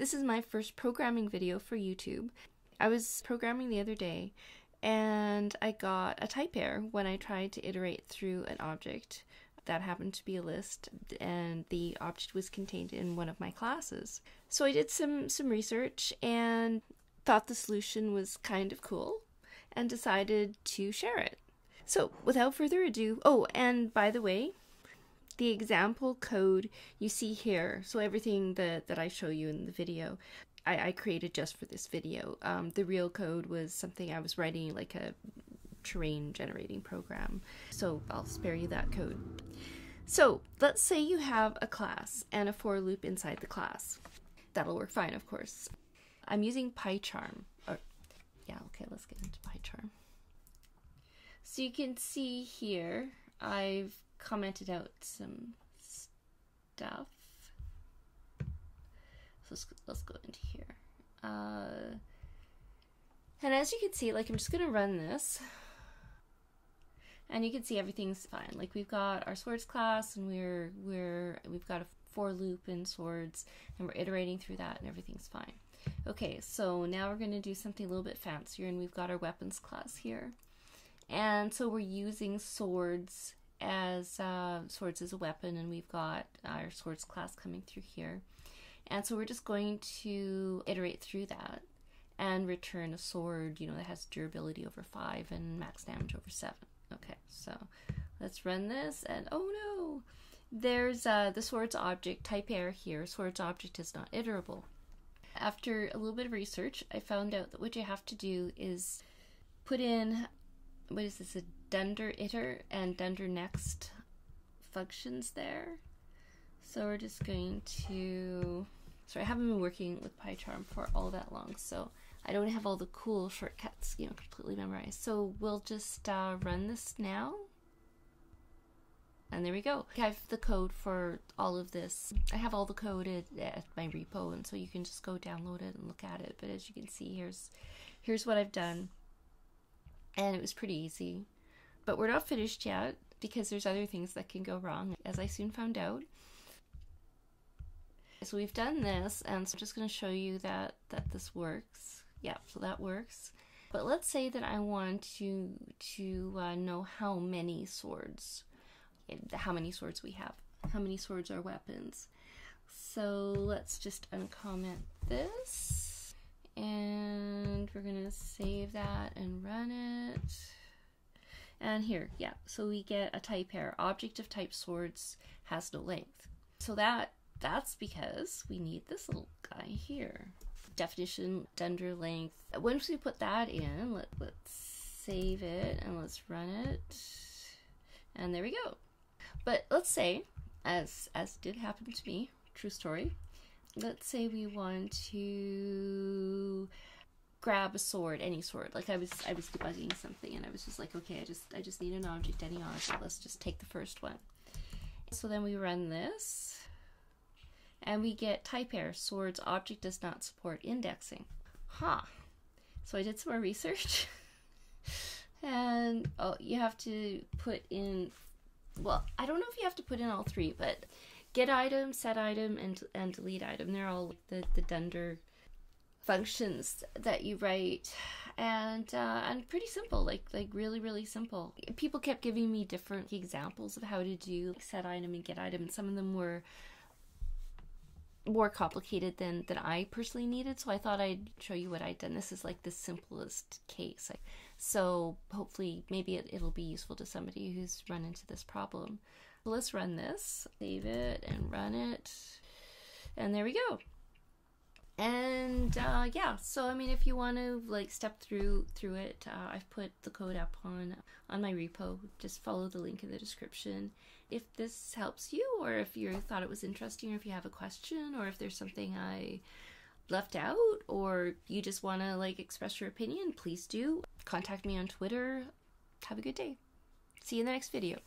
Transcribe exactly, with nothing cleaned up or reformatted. This is my first programming video for YouTube. I was programming the other day and I got a type error when I tried to iterate through an object that happened to be a list, and the object was contained in one of my classes. So I did some, some research and thought the solution was kind of cool and decided to share it. So without further ado, oh, and by the way, the example code you see here, so everything that, that I show you in the video, I, I created just for this video. Um, the real code was something I was writing, like a terrain generating program. So I'll spare you that code. So let's say you have a class and a for loop inside the class. That'll work fine, of course. I'm using PyCharm. Or, yeah, okay, let's get into PyCharm. So you can see here, I've commented out some stuff. So let's, let's go into here. Uh, and as you can see, like, I'm just gonna run this. And you can see everything's fine. Like, we've got our swords class, and we're we're we've got a for loop in swords, and we're iterating through that, and everything's fine. Okay, so now we're gonna do something a little bit fancier, and we've got our weapons class here. And so we're using swords as uh, swords as a weapon, and we've got our swords class coming through here. And so we're just going to iterate through that and return a sword, you know, that has durability over five and max damage over seven. Okay, so let's run this, and oh no, there's uh, the swords object type error here. Swords object is not iterable. After a little bit of research, I found out that what you have to do is put in, what is this, a dunder iter and dunder next functions there. So we're just going to, sorry, I haven't been working with PyCharm for all that long, so I don't have all the cool shortcuts, you know, completely memorized. So we'll just uh, run this now. And there we go. I have the code for all of this. I have all the code at my repo, and so you can just go download it and look at it. But as you can see, here's here's what I've done. And it was pretty easy. But we're not finished yet, because there's other things that can go wrong, as I soon found out. So we've done this, and so I'm just going to show you that, that this works. Yeah, so that works. But let's say that I want to, to uh, know how many swords, how many swords we have, how many swords are weapons. So let's just uncomment this. And we're gonna save that and run it. And here, yeah, so we get a type error. Object of type swords has no length. So that that's because we need this little guy here. Definition, dunder length. Once we put that in, let, let's save it and let's run it. And there we go. But let's say, as as did happen to me, true story, let's say we want to grab a sword, any sword. Like I was, I was debugging something, and I was just like, okay, I just, I just need an object, any object. Let's just take the first one. So then we run this, and we get type error. Swords object does not support indexing. Huh. So I did some more research, and oh, you have to put in. Well, I don't know if you have to put in all three, but. Get item, set item, and and delete item. They're all the, the dunder functions that you write, and uh, and pretty simple, like like really really simple. People kept giving me different examples of how to do set item and get item, and some of them were more complicated than than I personally needed. So I thought I'd show you what I'd done. This is like the simplest case. So hopefully, maybe it, it'll be useful to somebody who's run into this problem. Let's run this, save it and run it, and there we go. And uh, yeah, so I mean, if you want to like step through through it, uh, I've put the code up on on my repo. Just follow the link in the description. If this helps you, or if you thought it was interesting, or if you have a question, or if there's something I left out, or you just want to like express your opinion, please do contact me on Twitter. Have a good day. See you in the next video.